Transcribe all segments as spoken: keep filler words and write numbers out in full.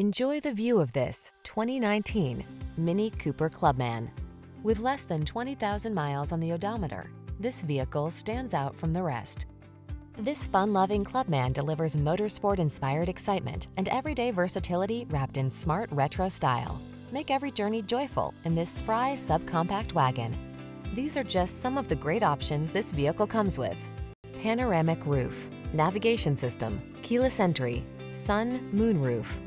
Enjoy the view of this twenty nineteen Mini Cooper Clubman. With less than twenty thousand miles on the odometer, this vehicle stands out from the rest. This fun-loving Clubman delivers motorsport-inspired excitement and everyday versatility wrapped in smart retro style. Make every journey joyful in this spry subcompact wagon. These are just some of the great options this vehicle comes with: panoramic roof, navigation system, keyless entry, sun, moon roof,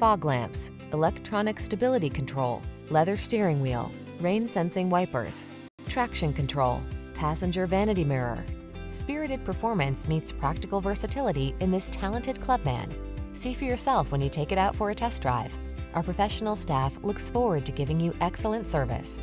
fog lamps, electronic stability control, leather steering wheel, rain-sensing wipers, traction control, passenger vanity mirror. Spirited performance meets practical versatility in this talented Clubman. See for yourself when you take it out for a test drive. Our professional staff looks forward to giving you excellent service.